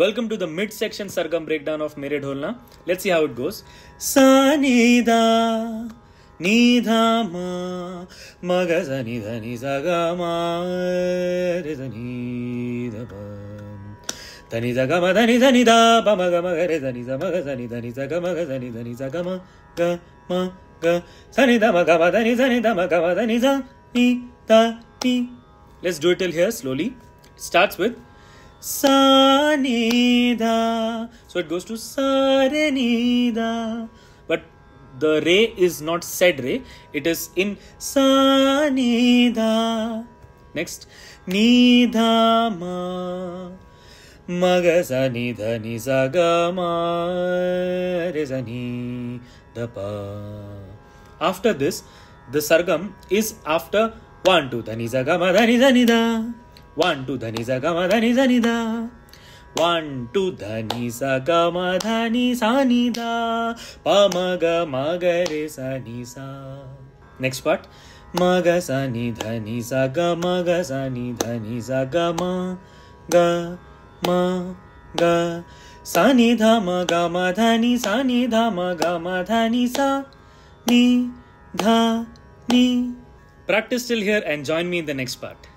Welcome to the mid-section sargam breakdown of Mere Dholna. Let's see how it goes. Sa ni da ni dha ma ma ga za ni sa ga ma re za ni da ba. Dani zagama dani dani da ba ma ga ma re dani zama ga dani zagama ga dani zagama ga ma ga sani da ma ga ma dani da ma ga ma dani za ni da ni. Let's do it till here slowly. It starts with sa ni da, so it goes to sa re ni da, but the re is not said re, it is in sa ni da. Next ni da ma ma ga sa ni sa ga ma re sa ni da pa. After this, the sargam is after 1 2 dha ni da 1 2 dha ni da 1 2 dha ni sa pa ma ga re sa ni sa. Next part ma ga sa ni da ga ma ga sa ni dha ni sa ni dha ni. Practice till here and join me in the next part.